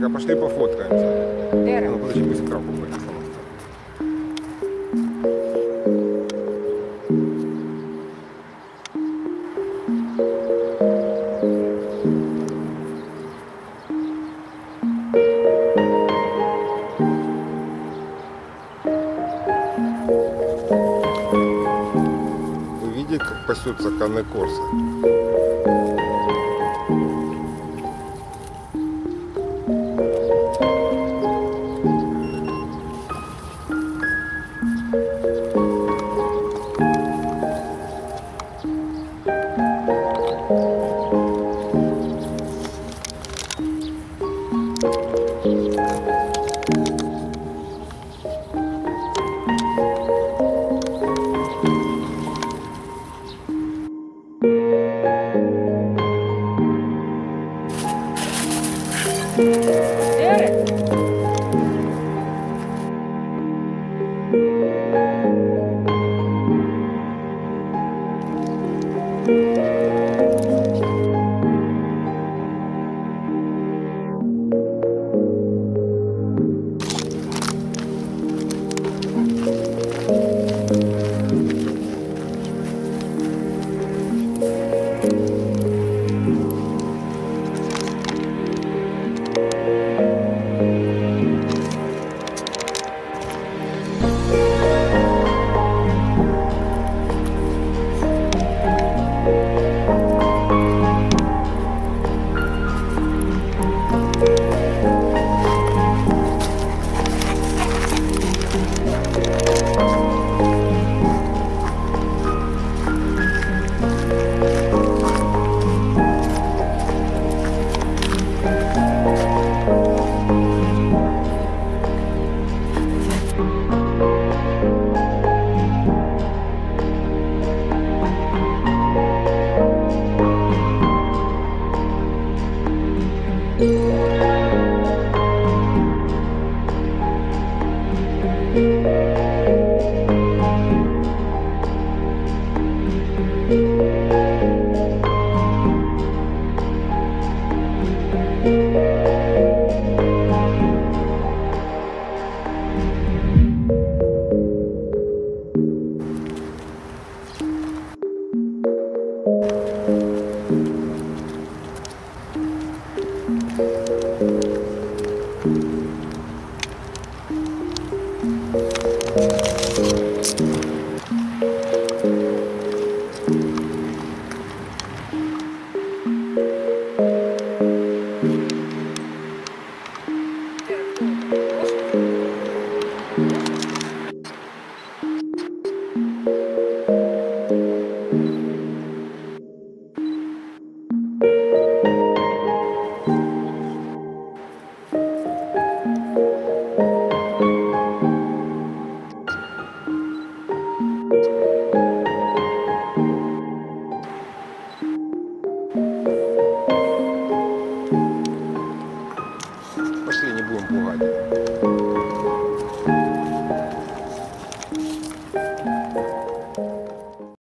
так, а пошли пофоткаемся. Вера. Ну, подожди, пусть крапу будет. Вы видите, как пасется Cane Corso? Thank you.